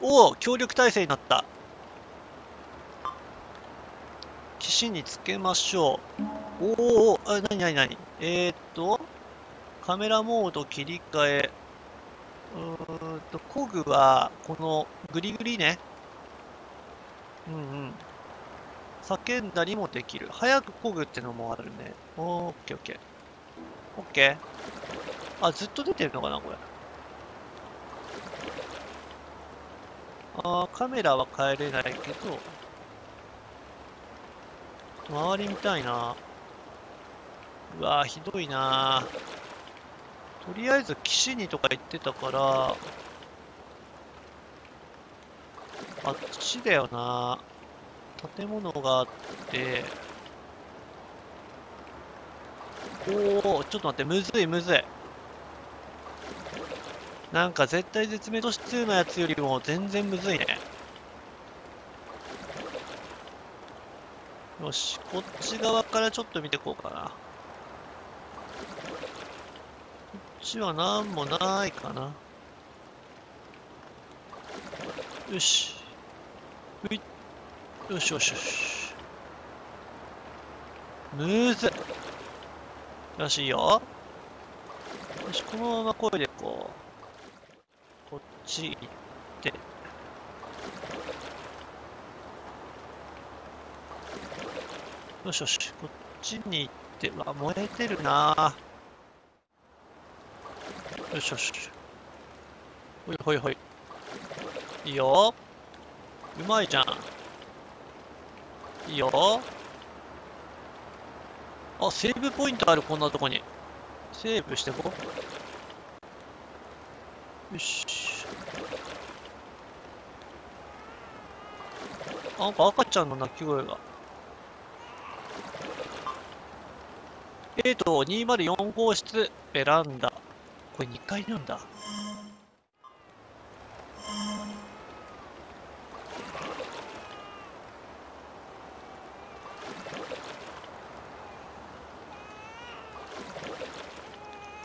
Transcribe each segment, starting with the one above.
おお、協力体制になった。岸につけましょう。おお、あ、なになになに、カメラモード切り替え。工具は、この、グリグリね。うんうん。叫んだりもできる。早く工具ってのもあるね。オッケーオッケー。オッケー。あ、ずっと出てるのかな、これ。あ、カメラは変えれないけど、周り見たいな。うわぁ、ひどいなぁ。とりあえず岸にとか言ってたから、あっちだよなぁ。建物があって、おぉ、ちょっと待って、むずいむずい。なんか絶対絶命都市2のやつよりも全然むずいね。よし、こっち側からちょっと見てこうかな。こっちはなんもないかな。よし。うい。よしよしよし。むずい。よし、いいよ。よし、このままこいでこう。こっち行って。よしよし、こっちに行って、わ、燃えてるなぁ。よしよし。ほいほいほい。いいよ。うまいじゃん。いいよ。あ、セーブポイントある、こんなとこに。セーブしてこう。よし。あ、なんか赤ちゃんの鳴き声が。204号室、ベランダ。これ2階なんだ。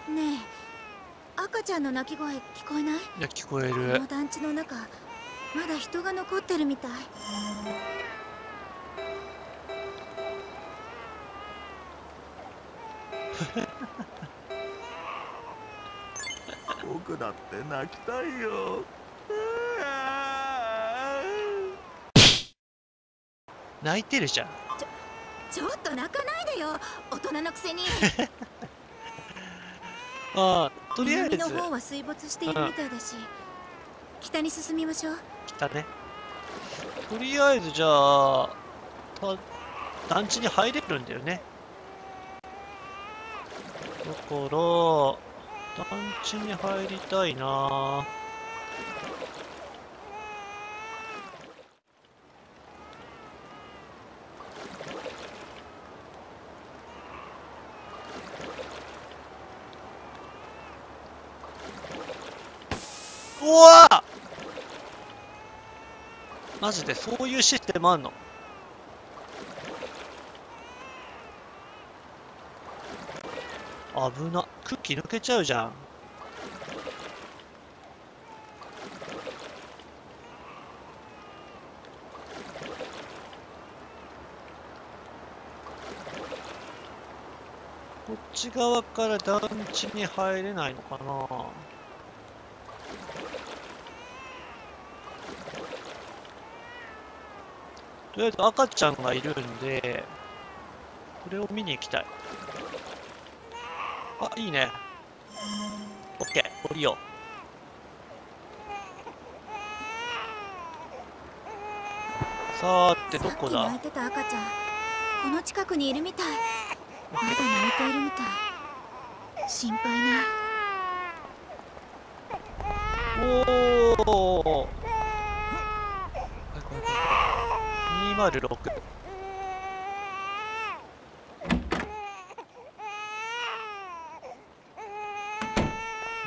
ねえ、赤ちゃんの鳴き声聞こえない？いや、聞こえる。この団地の中、まだ人が残ってるみたい。僕だって泣きたいよ。泣いてるじゃん。ちょっと泣かないでよ、大人のくせに。ああ、とりあえず南の方は水没しているみたいだし、北に進みましょう。北ね。とりあえずじゃあ団地に入れるんだよね。だから、団地に入りたいなぁ。うわぁ！マジでそういうシステムあんの？危な。クッキー抜けちゃうじゃん。こっち側から団地に入れないのかな。とりあえず赤ちゃんがいるんで、これを見に行きたい。あ、いいね。オッケー、降りよう。さーて、どこだ？泣いてた赤ちゃん、この近くにいるみたい。まだ泣いているみたい。心配ね。おお。206。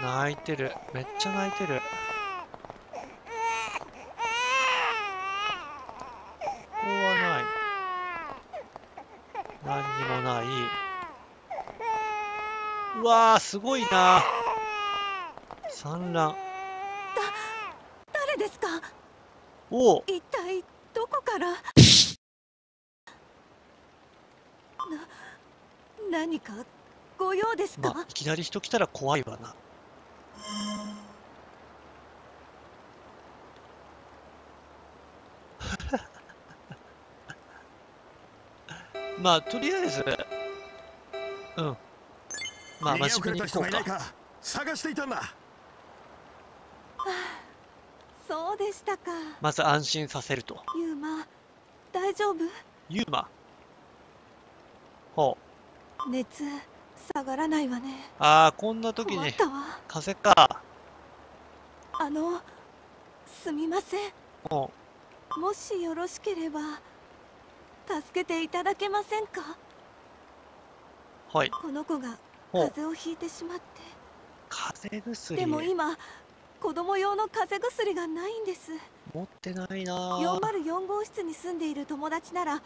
泣いてる。めっちゃ泣いてる。ここはない。何にもない。うわー、すごいな。産卵。誰誰ですか？おう、一体どこから？何かご用ですか？まあ、いきなり人来たら怖いわな。まあとりあえず、うん、まあ真面目に行こうか。探していたんだ。そうでしたか。まず安心させると。ユーマ、大丈夫？ユーマ、ほう、熱下がらないわね。ああ、こんな時に風邪か。すみません。もしよろしければ助けていただけませんか？はい。この子が風邪をひいてしまって。風邪薬？でも今子供用の風邪薬がないんです。持ってないな。404号室に住んでいる友達なら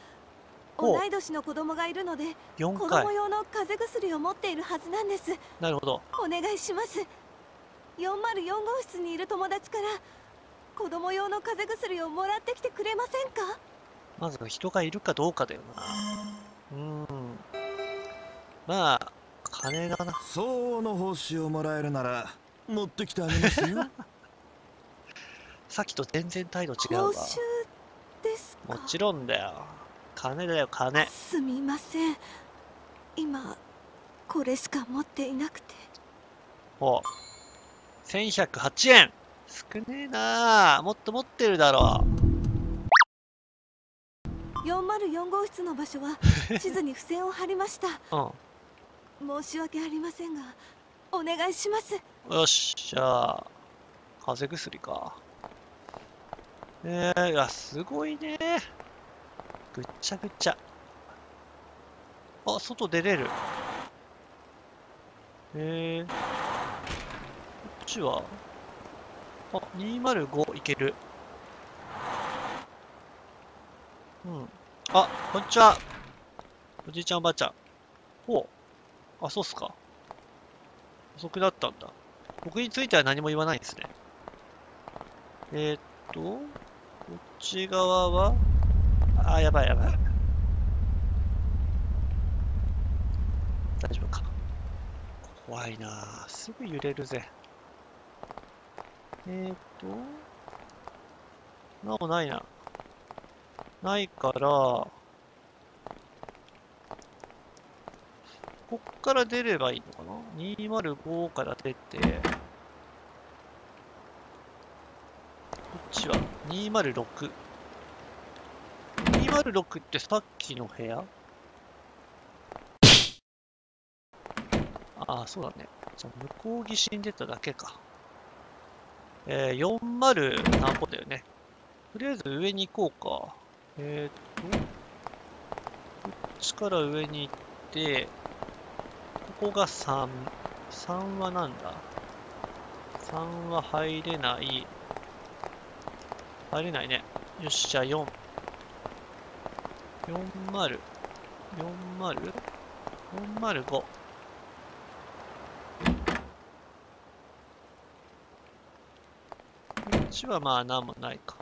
同い年の子供がいるので子供用の風邪薬を持っているはずなんです。なるほど、お願いします。404号室にいる友達から子供用の風邪薬をもらってきてくれませんか？まず人がいるかどうかだよな。まあ金だな。相応の報酬をもらえるなら持ってきてあげますよ。さっきと全然態度違うわ。報酬ですか？もちろんだよ。金だよ、金。すみません、今これしか持っていなくて。お、1108円。少ねえなあ、もっと持ってるだろう。404号室の場所は地図に付箋を貼りました。うん、申し訳ありませんがお願いします。よっしゃ、風邪薬か。いやすごいね、ぐっちゃぐっちゃ。あ、外出れる。こっちはあ205いける。あ、こんにちは。おじいちゃんおばあちゃん。ほう。あ、そうっすか。遅くなったんだ。僕については何も言わないんですね。こっち側は、あ、やばいやばい。大丈夫か。怖いなぁ。すぐ揺れるぜ。なんもないな。ないから、こっから出ればいいのかな？ 205 から出て、こっちは206。206ってさっきの部屋？ああ、そうだね。じゃあ、向こう岸に出ただけか。40何歩だよね。とりあえず上に行こうか。こっちから上に行って、ここが3。3はなんだ？ 3 は入れない。入れないね。よっしゃ、4。40。40。405。こっちはまあなんもないか。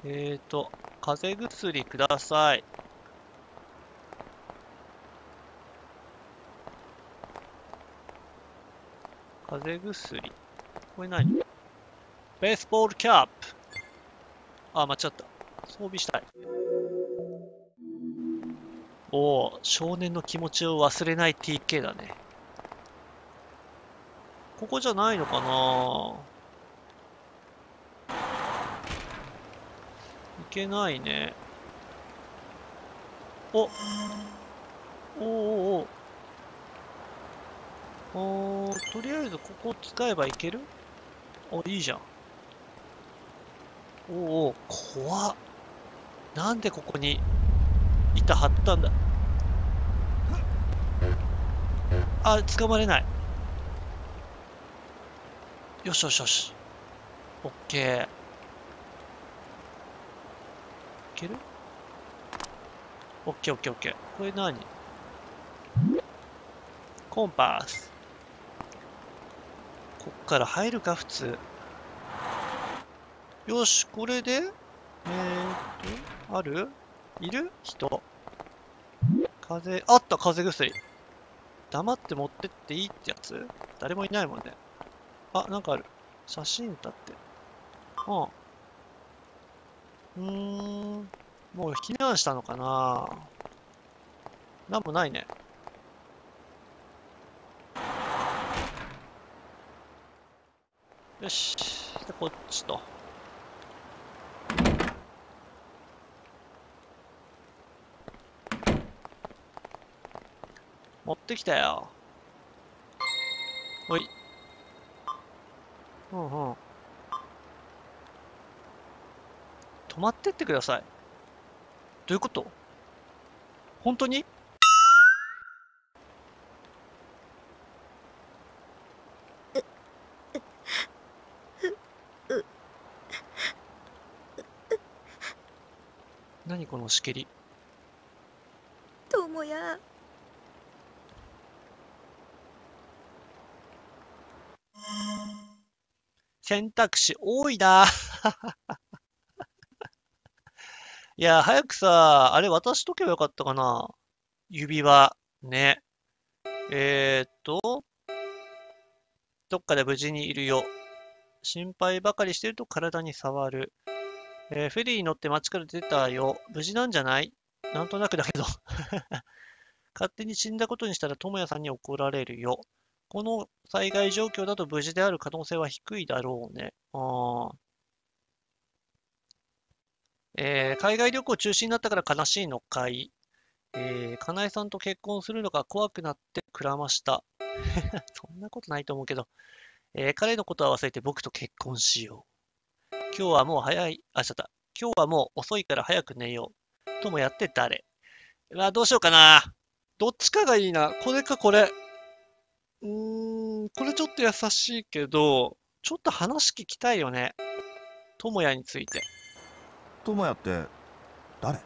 風邪薬ください。風邪薬。これ何？ベースボールキャップ。あ、間違った。装備したい。おぉ、少年の気持ちを忘れない TK だね。ここじゃないのかな？いけないね。おお、とりあえずここ使えばいける？お、いいじゃん。おお、怖っ。なんでここに板張ったんだ。あ、捕まれない。よしよしよし。オッケー。いける？オッケーオッケーオッケー。これ何？コンパス。こっから入るか、普通。よし、これで、ある？いる？人。風、あった、風邪薬。黙って持ってっていいってやつ？誰もいないもんね。あ、なんかある。写真立って。もう避難したのかな？なんもないね。よし。で、こっちと。持ってきたよ。ほい。止まってってください。どういうこと？本当に？何このしけり。友也。選択肢多いな。いや、早くさ、あれ渡しとけばよかったかな。指輪。ね。どっかで無事にいるよ。心配ばかりしてると体に触る。フェリーに乗って街から出たよ。無事なんじゃない？なんとなくだけど。勝手に死んだことにしたら智也さんに怒られるよ。この災害状況だと無事である可能性は低いだろうね。海外旅行中止になったから悲しいのかい。かなえさんと結婚するのが怖くなってくらました。そんなことないと思うけど。彼のことは忘れて僕と結婚しよう。今日はもう早い。あ、ちゃった。今日はもう遅いから早く寝よう。ともやって誰？うわ、どうしようかな。どっちかがいいな。これかこれ。これちょっと優しいけど、ちょっと話聞きたいよね。ともやについて。ともやって誰？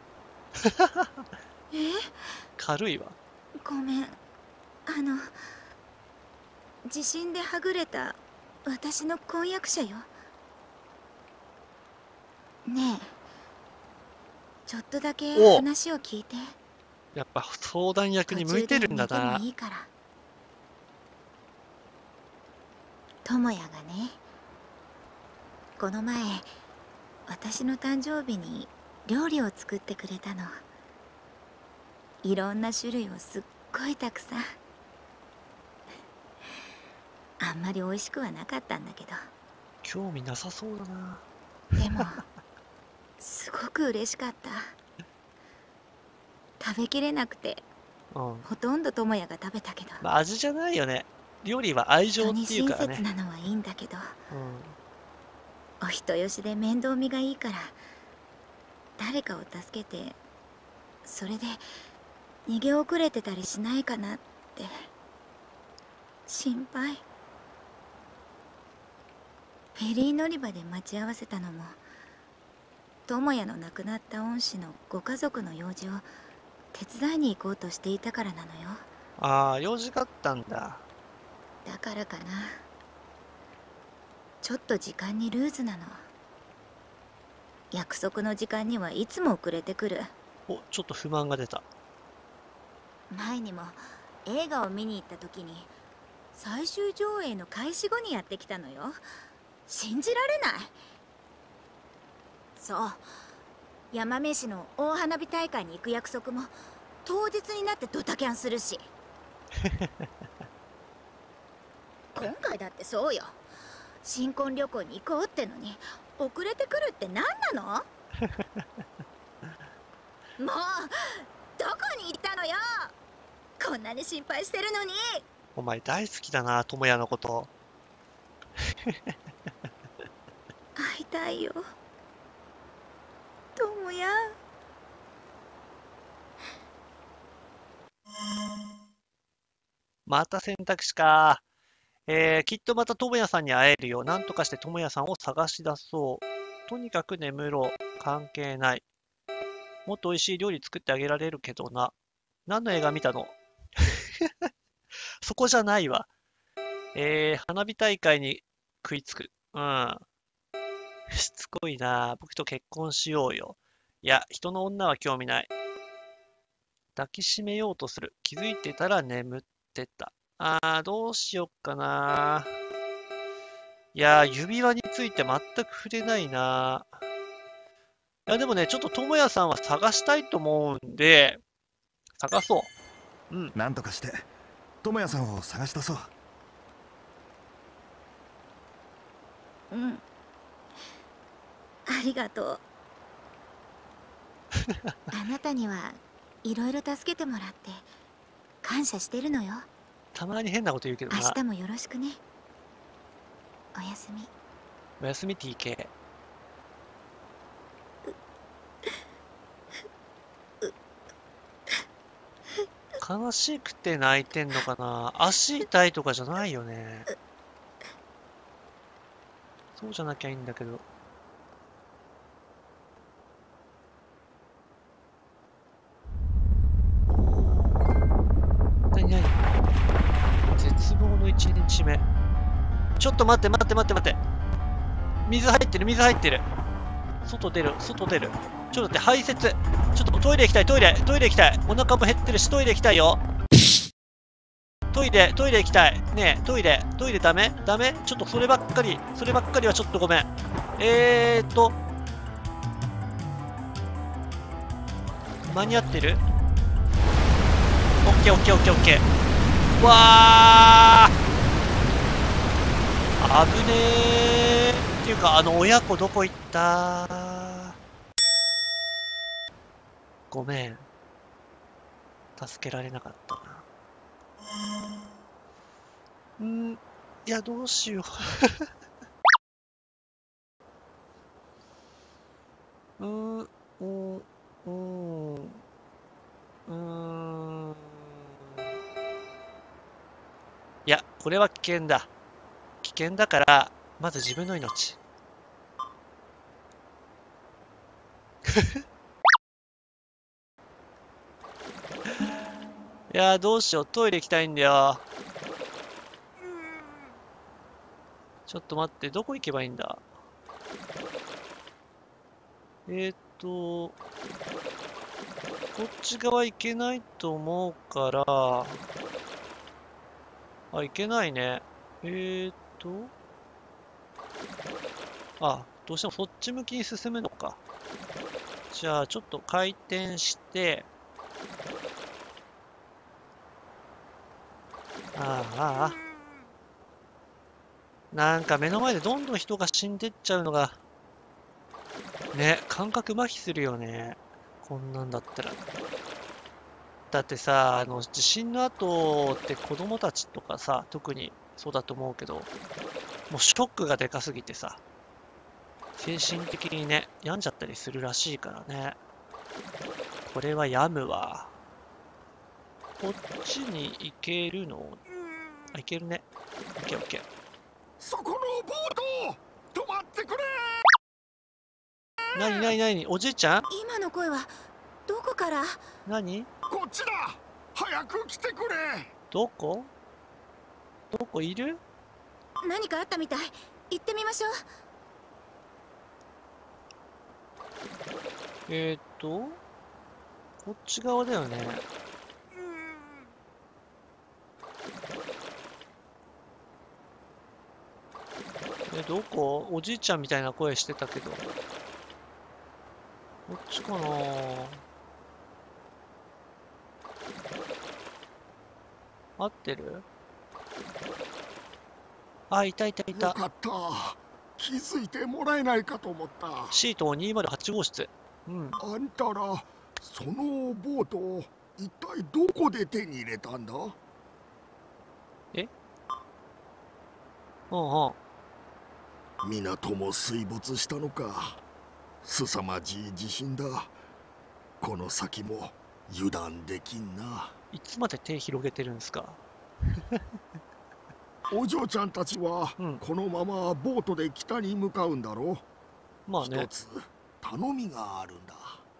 軽いわ。ごめん。地震ではぐれた私の婚約者よ。ねえ、ちょっとだけ話を聞いて。やっぱ相談役に向いてるんだな。ともやがね、この前私の誕生日に料理を作ってくれたの。いろんな種類をすっごいたくさん。あんまり美味しくはなかったんだけど。興味なさそうだな。でもすごく嬉しかった。食べきれなくて、ほとんどともやが食べたけど。まあ、味じゃないよね。料理は愛情っていうからね。親切なのはいいんだけど、お人よしで面倒見がいいから、誰かを助けて、それで逃げ遅れてたりしないかなって心配。フェリー乗り場で待ち合わせたのも、智也の亡くなった恩師のご家族の用事を手伝いに行こうとしていたからなのよ。ああ、用事があったんだ。だからかな、ちょっと時間にルーズなの。約束の時間にはいつも遅れてくる。お、ちょっと不満が出た。前にも映画を見に行った時に、最終上映の開始後にやってきたのよ。信じられない。そう、山目市の大花火大会に行く約束も当日になってドタキャンするし。今回だってそうよ。新婚旅行に行こうってのに遅れてくるって何なの？もうどこに行ったのよ。こんなに心配してるのに。お前大好きだな、智也のこと。会いたいよ、智也。また選択肢か。きっとまた智也さんに会えるよ。なんとかして智也さんを探し出そう。とにかく眠ろう。関係ない。もっと美味しい料理作ってあげられるけどな。何の映画見たの？そこじゃないわ。花火大会に食いつく。しつこいな。僕と結婚しようよ。いや、人の女は興味ない。抱きしめようとする。気づいてたら眠ってた。どうしよっかな。いや、指輪について全く触れないな。いや、でもね、ちょっと智也さんは探したいと思うんで、探そう。うん。なんとかして、智也さんを探したそう。うん。ありがとう。あなたにはいろいろ助けてもらって感謝してるのよ。たまに変なこと言うけどな。明日もよろしくね。おやすみ。おやすみ TK。悲しくて泣いてんのかな。足痛いとかじゃないよね。そうじゃなきゃいいんだけど。1日目。ちょっと待って、水入ってる。外出る。ちょっと待って、排泄。ちょっとトイレ行きたい。お腹も減ってるし、トイレ行きたい。ねえ、トイレダメ。ちょっとそればっかりはちょっとごめん。間に合ってる？オッケー。わあぶねえっていうか、親子どこ行った。ごめん、助けられなかったな。いや、どうしよう。いや、これは危険だ。危険だから、まず自分の命。いやー、どうしよう。トイレ行きたいんだよ。ちょっと待って、どこ行けばいいんだ？こっち側行けないと思うから、いけないね。どうしてもそっち向きに進むのか。じゃあ、ちょっと回転して。なんか目の前でどんどん人が死んでっちゃうのが、ね、感覚麻痺するよね。こんなんだったら。だってさ、地震の後って子供たちとかさ、特にそうだと思うけど、もうショックがでかすぎてさ、精神的にね、病んじゃったりするらしいからね。これは病むわ。こっちに行けるの？行けるね。オッケー。そこのボート！止まってくれ！なに、おじいちゃん？今の声は、どこから？何？こっちだ。早く来てくれ。どこいる？何かあったみたい。行ってみましょう。こっち側だよね。どこ？おじいちゃんみたいな声してたけど。こっちかなぁ。合ってる？いた。よかった。気づいてもらえないかと思った。シート208号室。あんたら、そのボートを一体どこで手に入れたんだ？港も水没したのか。凄まじい地震だ。この先も油断できんな。いつまで手広げてるんですか。お嬢ちゃんたちは、このままボートで北に向かうんだろう。まあね。一つ頼みがあるんだ。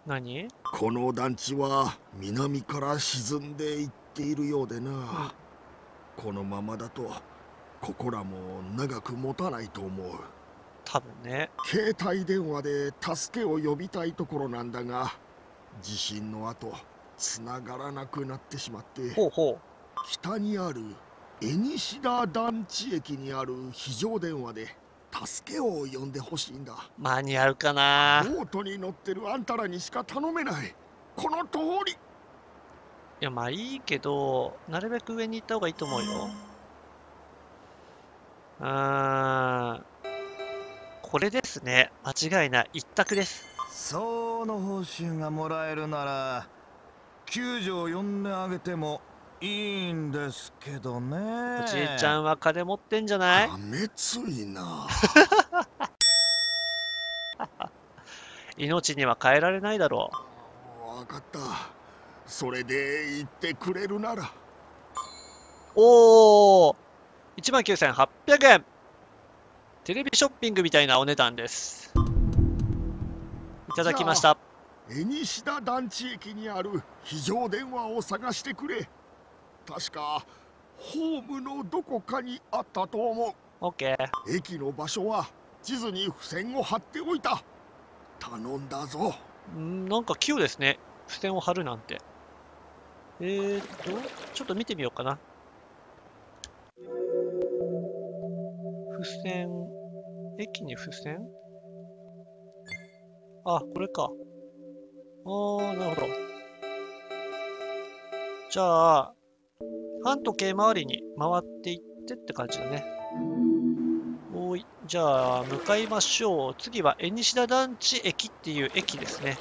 何？この団地は南から沈んでいっているようでな。このままだとここらも長く持たないと思う。多分ね。携帯電話で助けを呼びたいところなんだが、地震の後繋がらなくなってしまって。ほうほう。北にある江西田団地駅にある非常電話で助けを呼んでほしいんだ。間に合うかな。ボートに乗ってるあんたらにしか頼めない。この通り。いや、まあいいけど、なるべく上に行った方がいいと思うよ。これですね。間違いない。一択です。そうの報酬がもらえるなら救助を呼んであげてもいいんですけどね。おじいちゃんは金持ってんじゃない？あめついな。命には変えられないだろう。分かった。それで言ってくれるなら。おお、19,800円。テレビショッピングみたいなお値段です。いただきました。江西田団地駅にある非常電話を探してくれ。確かホームのどこかにあったと思う。オッケー。駅の場所は地図に付箋を貼っておいた。頼んだぞ。なんか器用ですね、付箋を貼るなんて。ちょっと見てみようかな。付箋、駅に付箋。あ、これか。なるほど。じゃあ、反時計回りに回っていってって感じだね。おい、じゃあ、向かいましょう。次は、江西田団地駅っていう駅ですね。